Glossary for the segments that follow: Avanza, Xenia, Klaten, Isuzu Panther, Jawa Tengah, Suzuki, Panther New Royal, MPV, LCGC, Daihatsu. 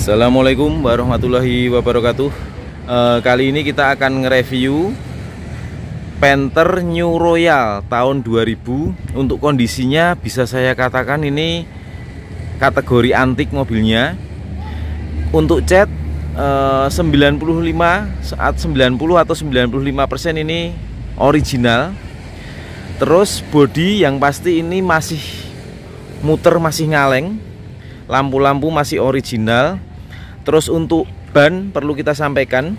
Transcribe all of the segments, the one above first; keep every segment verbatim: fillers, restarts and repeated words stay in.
Assalamualaikum warahmatullahi wabarakatuh. e, Kali ini kita akan nge-review Panther New Royal tahun dua ribu. Untuk kondisinya bisa saya katakan ini kategori antik mobilnya. Untuk cat e, sembilan puluh lima saat sembilan puluh atau sembilan puluh lima persen ini original. Terus body yang pasti ini masih muter, masih ngaleng. Lampu-lampu masih original. Terus untuk ban perlu kita sampaikan,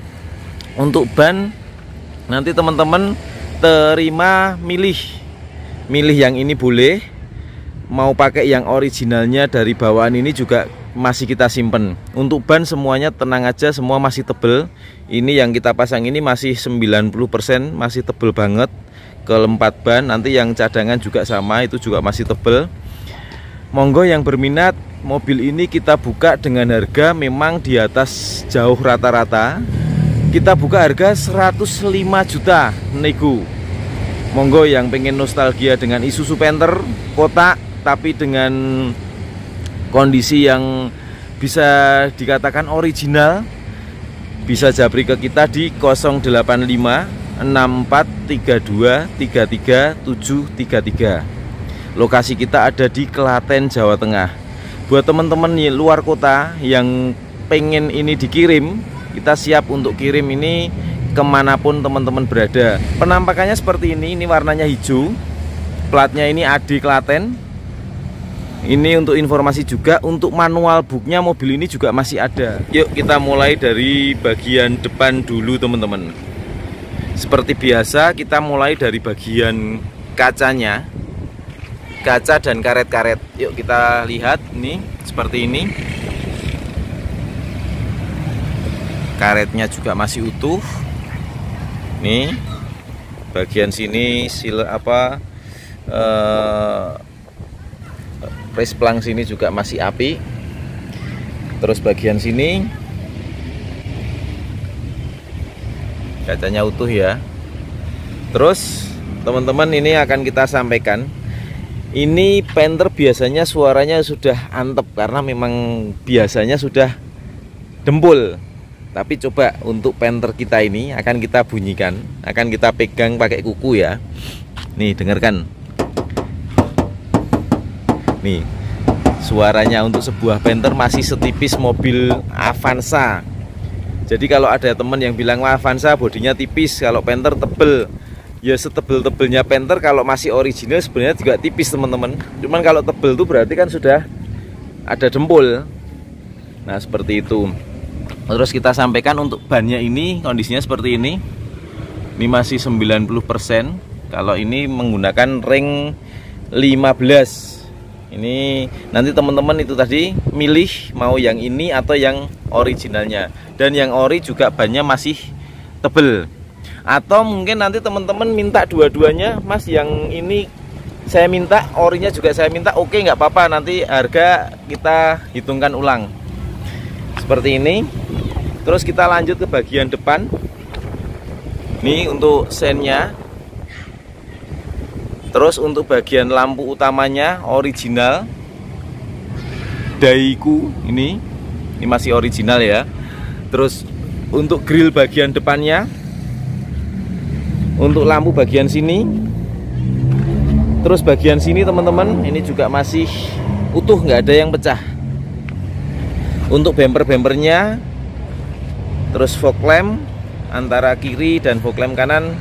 untuk ban nanti teman-teman terima milih. Milih yang ini boleh, mau pakai yang originalnya dari bawaan ini juga masih kita simpen. Untuk ban semuanya tenang aja, semua masih tebel. Ini yang kita pasang ini masih sembilan puluh persen, masih tebel banget. Keempat ban, nanti yang cadangan juga sama, itu juga masih tebel. Monggo yang berminat, mobil ini kita buka dengan harga memang di atas jauh rata-rata. Kita buka harga seratus lima juta nego. Monggo yang pengen nostalgia dengan Isuzu Panther kotak, tapi dengan kondisi yang bisa dikatakan original, bisa japri ke kita di nol delapan lima enam empat tiga dua tiga tiga tujuh tiga tiga. Lokasi kita ada di Klaten, Jawa Tengah. Buat teman-teman luar kota yang pengen ini dikirim, kita siap untuk kirim ini kemanapun teman-teman berada. Penampakannya seperti ini, ini warnanya hijau. Platnya ini A D Klaten. Ini untuk informasi juga, untuk manual booknya mobil ini juga masih ada. Yuk kita mulai dari bagian depan dulu teman-teman. Seperti biasa kita mulai dari bagian kacanya, kaca dan karet-karet. Yuk kita lihat nih, seperti ini. Karetnya juga masih utuh. Nih bagian sini sila apa eh, resplang sini juga masih api. Terus bagian sini kacanya utuh ya. Terus teman-teman ini akan kita sampaikan, ini Panther biasanya suaranya sudah antep karena memang biasanya sudah dempul. Tapi coba untuk Panther kita ini akan kita bunyikan, akan kita pegang pakai kuku ya. Nih dengarkan. Nih suaranya untuk sebuah Panther masih setipis mobil Avanza. Jadi kalau ada teman yang bilang Avanza bodinya tipis, kalau Panther tebel, ya setebel-tebelnya Panther kalau masih original sebenarnya juga tipis teman-teman. Cuman kalau tebel itu berarti kan sudah ada dempul. Nah seperti itu. Terus kita sampaikan untuk bannya ini kondisinya seperti ini. Ini masih sembilan puluh persen. Kalau ini menggunakan ring lima belas. Ini nanti teman-teman itu tadi milih mau yang ini atau yang originalnya. Dan yang ori juga bannya masih tebel. Atau mungkin nanti teman-teman minta dua-duanya, Mas yang ini saya minta, orinya juga saya minta. Oke nggak apa-apa, nanti harga kita hitungkan ulang. Seperti ini. Terus kita lanjut ke bagian depan. Ini untuk sennya. Terus untuk bagian lampu utamanya original Daihatsu. Ini Ini masih original ya. Terus untuk grill bagian depannya, untuk lampu bagian sini. Terus bagian sini teman-teman, ini juga masih utuh, nggak ada yang pecah. Untuk bemper-bempernya, terus fog lamp antara kiri dan fog lamp kanan,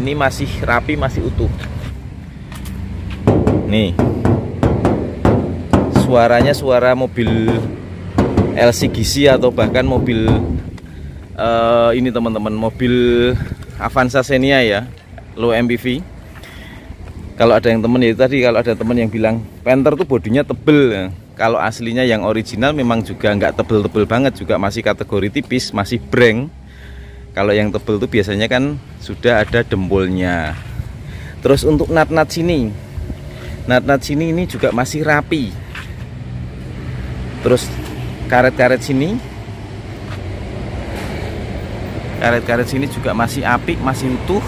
ini masih rapi, masih utuh. Nih suaranya suara mobil L C G C atau bahkan mobil uh, ini teman-teman, mobil Avanza Xenia ya, low M P V. Kalau ada yang temen ya tadi, kalau ada temen yang bilang Panther tuh bodinya tebel, kalau aslinya yang original memang juga nggak tebel-tebel banget, juga masih kategori tipis, masih breng. Kalau yang tebel tuh biasanya kan sudah ada dempulnya. Terus untuk nat-nat sini, nat-nat sini ini juga masih rapi. Terus karet-karet sini, karet-karet sini juga masih apik, masih utuh.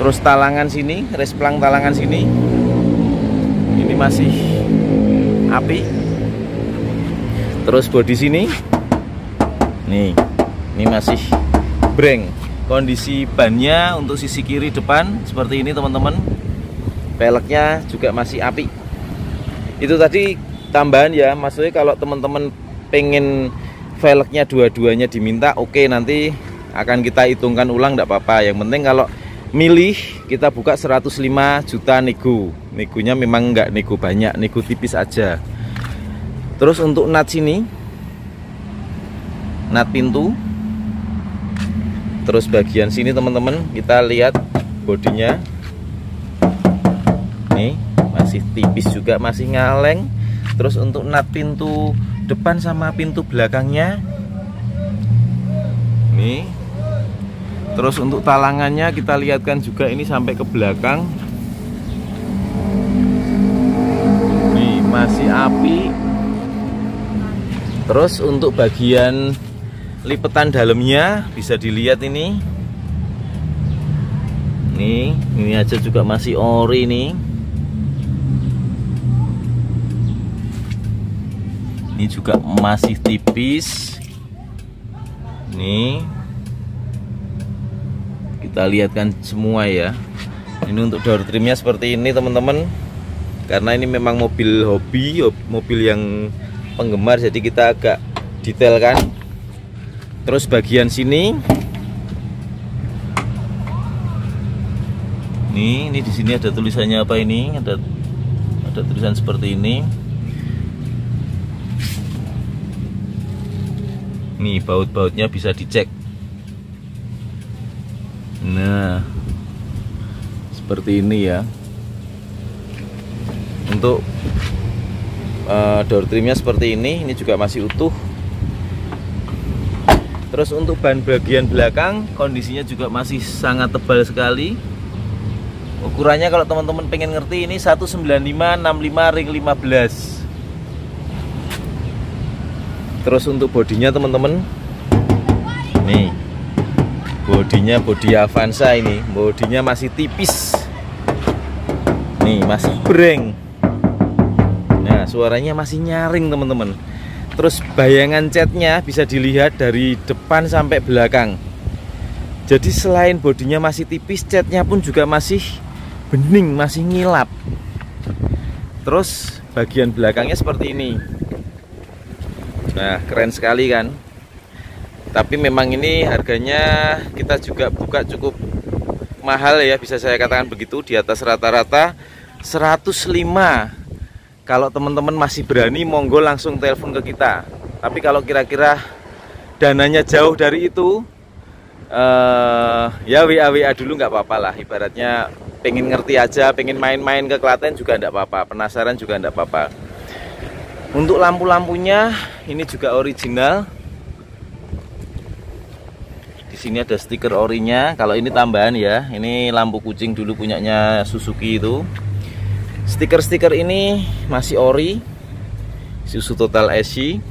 Terus talangan sini, resplang talangan sini, ini masih apik. Terus bodi sini nih, ini masih breng. Kondisi bannya untuk sisi kiri depan seperti ini teman-teman. Peleknya juga masih api. Itu tadi tambahan ya, maksudnya kalau teman-teman pengen velgnya dua-duanya diminta, oke okay, nanti akan kita hitungkan ulang, tidak apa-apa. Yang penting kalau milih kita buka seratus lima juta nego. Negonya memang nggak nego banyak, nego tipis aja. Terus untuk nat sini, nat pintu. Terus bagian sini teman-teman kita lihat bodinya. Nih masih tipis juga, masih ngaleng. Terus untuk nat pintu depan sama pintu belakangnya nih. Terus untuk talangannya kita lihatkan juga, ini sampai ke belakang nih masih api. Terus untuk bagian lipetan dalamnya bisa dilihat ini nih, ini aja juga masih ori nih. Ini juga masih tipis. Nih, kita lihatkan semua ya. Ini untuk door trimnya seperti ini teman-teman. Karena ini memang mobil hobi, mobil yang penggemar, jadi kita agak detailkan. Terus bagian sini, nih, ini di sini ada tulisannya apa ini? Ada, ada tulisan seperti ini. Nih baut-bautnya bisa dicek. Nah seperti ini ya. Untuk uh, door trimnya seperti ini. Ini juga masih utuh. Terus untuk ban bagian belakang kondisinya juga masih sangat tebal sekali. Ukurannya kalau teman-teman pengen ngerti, ini seratus sembilan puluh lima enam puluh lima ring lima belas. Terus untuk bodinya teman-teman, nih bodinya bodi Avanza ini, bodinya masih tipis, nih masih breng. Nah suaranya masih nyaring teman-teman. Terus bayangan catnya bisa dilihat dari depan sampai belakang. Jadi selain bodinya masih tipis, catnya pun juga masih bening, masih ngilap. Terus bagian belakangnya seperti ini. Nah keren sekali kan. Tapi memang ini harganya kita juga buka cukup mahal ya, bisa saya katakan begitu, di atas rata-rata seratus lima. Kalau teman-teman masih berani, monggo langsung telepon ke kita. Tapi kalau kira-kira dananya jauh dari itu, eh, ya W A W A dulu nggak apa-apa lah. Ibaratnya pengen ngerti aja, pengen main-main ke Klaten juga nggak apa-apa, penasaran juga nggak apa-apa. Untuk lampu-lampunya ini juga original. Di sini ada stiker orinya. Kalau ini tambahan ya. Ini lampu kucing dulu punyanya Suzuki itu. Stiker-stiker ini masih ori. Isuzu Total S C.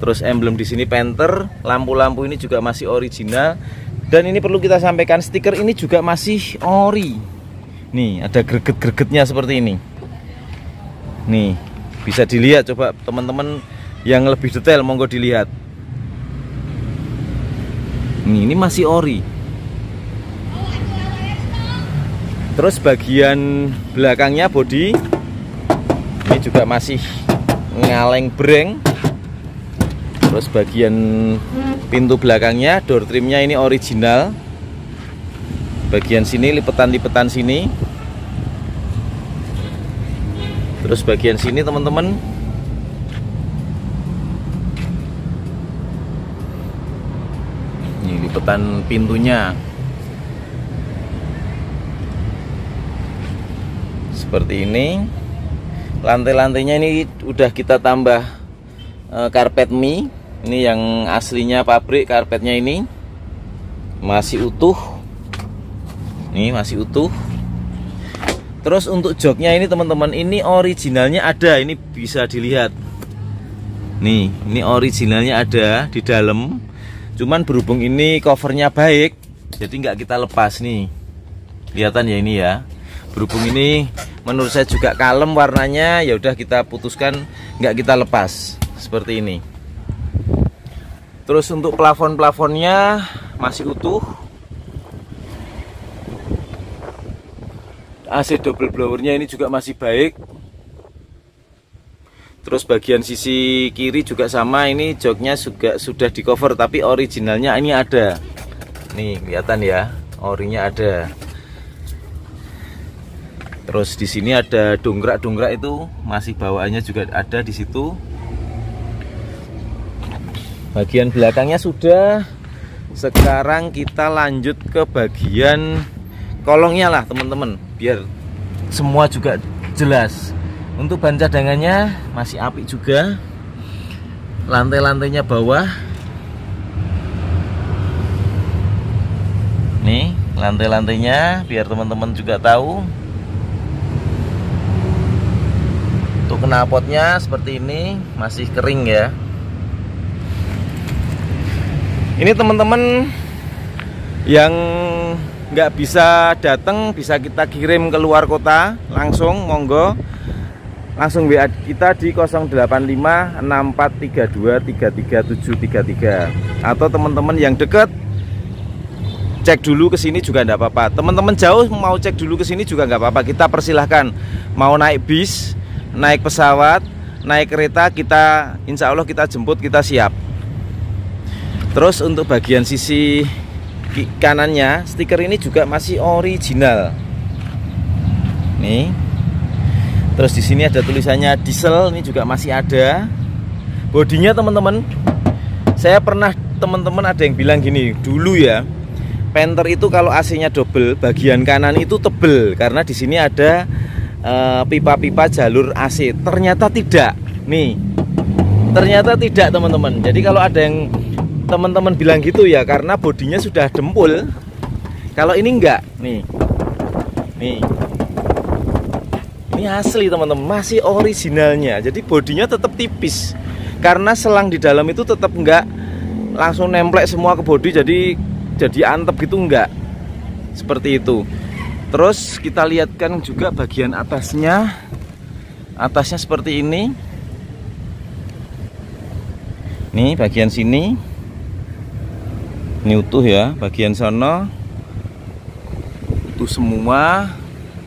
Terus emblem di sini Panther. Lampu-lampu ini juga masih original. Dan ini perlu kita sampaikan, stiker ini juga masih ori. Nih, ada greget-gregetnya seperti ini. Nih. Bisa dilihat, coba teman-teman yang lebih detail monggo dilihat. Ini, ini masih ori. Terus bagian belakangnya bodi ini juga masih ngaleng breng. Terus bagian pintu belakangnya, door trimnya ini original. Bagian sini lipetan-lipetan sini. Terus bagian sini teman-teman, ini lipetan pintunya seperti ini. Lantai-lantainya ini udah kita tambah e, karpet mie. Ini yang aslinya pabrik karpetnya, ini masih utuh. Ini masih utuh. Terus untuk joknya ini teman-teman, ini originalnya ada, ini bisa dilihat. Nih, ini originalnya ada di dalam. Cuman berhubung ini covernya baik, jadi nggak kita lepas nih. Kelihatan ya ini ya. Berhubung ini menurut saya juga kalem warnanya, ya udah kita putuskan nggak kita lepas. seperti ini. Terus untuk plafon-plafonnya masih utuh. A C double blowernya ini juga masih baik. Terus bagian sisi kiri juga sama, ini joknya juga sudah di cover, tapi originalnya ini ada. Nih kelihatan ya, orinya ada. Terus di sini ada dongkrak-dongkrak itu masih bawaannya juga ada di situ. Bagian belakangnya sudah. Sekarang kita lanjut ke bagian kolongnya lah teman-teman, biar semua juga jelas. Untuk ban cadangannya masih apik juga. Lantai-lantainya bawah. Nih lantai-lantainya biar teman-teman juga tahu. Untuk knalpotnya seperti ini, masih kering ya. Ini teman-teman yang nggak bisa datang, bisa kita kirim ke luar kota langsung, monggo langsung W A kita di nol delapan lima enam empat tiga dua tiga tiga tujuh tiga tiga, atau teman-teman yang deket cek dulu ke sini juga nggak apa-apa. Teman-teman jauh mau cek dulu ke sini juga nggak apa-apa, kita persilahkan. Mau naik bis, naik pesawat, naik kereta, kita insya Allah kita jemput, kita siap. Terus untuk bagian sisi kanannya, stiker ini juga masih original. Nih. Terus di sini ada tulisannya diesel, ini juga masih ada. Bodinya teman-teman, saya pernah teman-teman ada yang bilang gini, dulu ya, Panther itu kalau A C-nya double, bagian kanan itu tebel karena di sini ada pipa-pipa uh, jalur A C. Ternyata tidak. Nih. Ternyata tidak, teman-teman. Jadi kalau ada yang teman-teman bilang gitu ya, karena bodinya sudah dempul. Kalau ini enggak, nih, nih, ini asli teman-teman, masih originalnya. Jadi bodinya tetap tipis, karena selang di dalam itu tetap enggak langsung nemplek semua ke bodi, jadi jadi antep gitu enggak, seperti itu. Terus kita lihatkan juga bagian atasnya, atasnya seperti ini, nih bagian sini. Ini utuh ya, bagian sono utuh semua,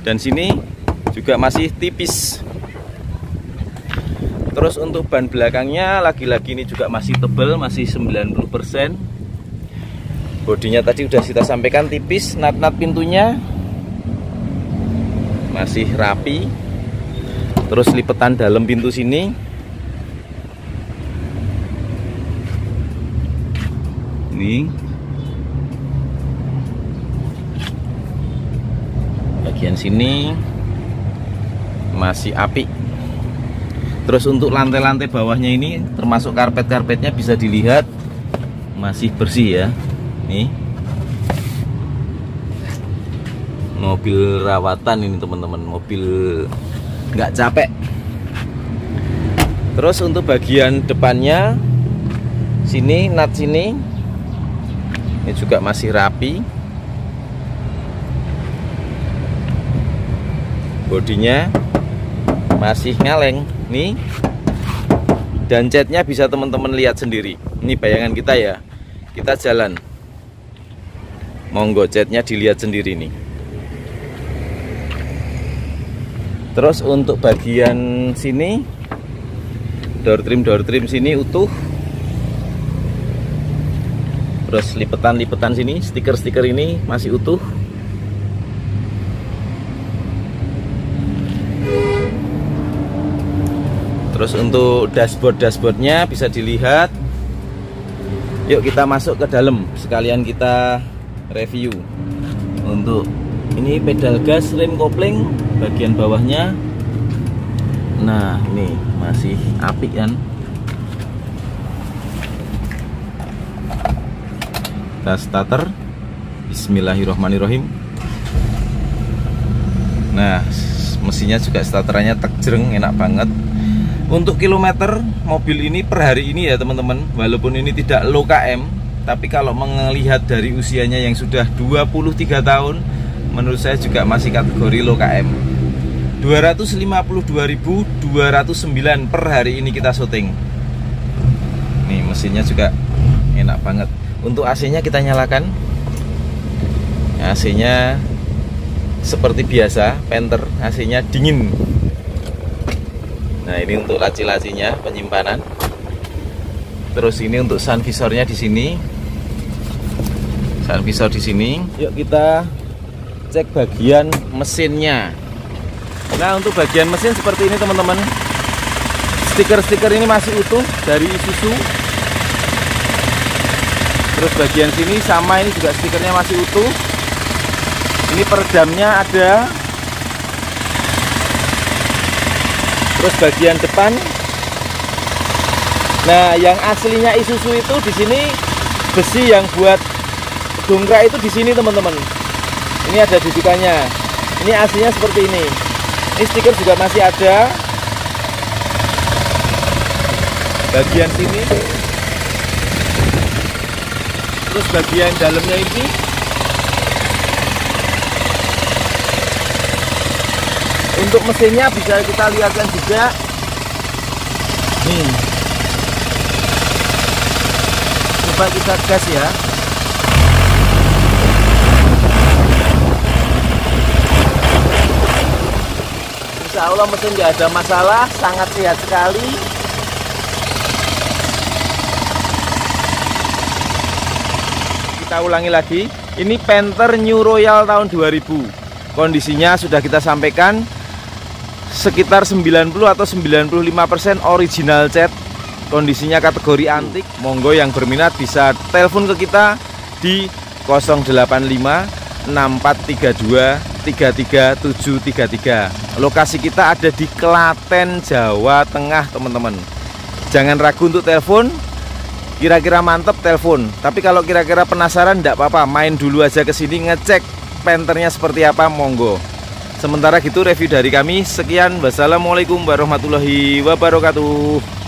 dan sini juga masih tipis. Terus untuk ban belakangnya lagi-lagi ini juga masih tebal, masih sembilan puluh persen. Bodinya tadi udah kita sampaikan tipis, nat-nat pintunya masih rapi. Terus lipetan dalam pintu sini. Ini bagian sini masih apik. Terus untuk lantai-lantai bawahnya ini, termasuk karpet-karpetnya bisa dilihat masih bersih ya. Nih mobil rawatan ini teman-teman, mobil nggak capek. Terus untuk bagian depannya sini, nat sini ini juga masih rapi. Bodinya masih ngaleng nih, dan catnya bisa teman-teman lihat sendiri. Ini bayangan kita ya, kita jalan, monggo catnya dilihat sendiri nih. Terus untuk bagian sini door trim, door trim sini utuh. Terus lipetan-lipetan sini, stiker-stiker ini masih utuh. Terus untuk dashboard-dashboardnya bisa dilihat. Yuk kita masuk ke dalam, sekalian kita review. Untuk ini pedal gas, rem kopling, bagian bawahnya. Nah ini masih apik kan. Kita starter, bismillahirrohmanirrohim. Nah mesinnya juga starterannya tekjereng, enak banget. Untuk kilometer mobil ini per hari ini ya teman-teman, walaupun ini tidak low K M, tapi kalau melihat dari usianya yang sudah dua puluh tiga tahun, menurut saya juga masih kategori low K M. dua ratus lima puluh dua ribu dua ratus sembilan per hari ini kita syuting. A C-nya juga enak banget. Untuk A C-nya kita nyalakan. A C-nya seperti biasa, Panther A C-nya dingin. Nah, ini untuk laci-lacinya, penyimpanan. Terus ini untuk sun visornya di sini. Sun visor di sini. Yuk kita cek bagian mesinnya. Nah, untuk bagian mesin seperti ini, teman-teman. Stiker-stiker ini masih utuh dari Isuzu. Terus bagian sini sama, ini juga stikernya masih utuh. Ini per jamnya ada. Terus bagian depan. Nah, yang aslinya Isuzu itu di sini besi yang buat dongkrak itu di sini, teman-teman. Ini ada dudukannya. Ini aslinya seperti ini. Ini stiker juga masih ada. Bagian sini. Terus bagian dalamnya ini. Untuk mesinnya bisa kita lihatkan juga. Nih. Coba kita gas ya. Insya Allah mesin nggak ada masalah, sangat sehat sekali. Kita ulangi lagi, ini Panther New Royal tahun dua ribu. Kondisinya sudah kita sampaikan, sekitar sembilan puluh atau sembilan puluh lima persen original cat. Kondisinya kategori antik. Monggo yang berminat bisa telepon ke kita di nol delapan lima enam empat tiga dua tiga tiga tujuh tiga tiga. Lokasi kita ada di Klaten, Jawa Tengah, teman-teman. Jangan ragu untuk telepon. Kira-kira mantep telepon, tapi kalau kira-kira penasaran enggak apa-apa, main dulu aja ke sini ngecek Panthernya seperti apa, monggo. Sementara gitu review dari kami, sekian, wassalamualaikum warahmatullahi wabarakatuh.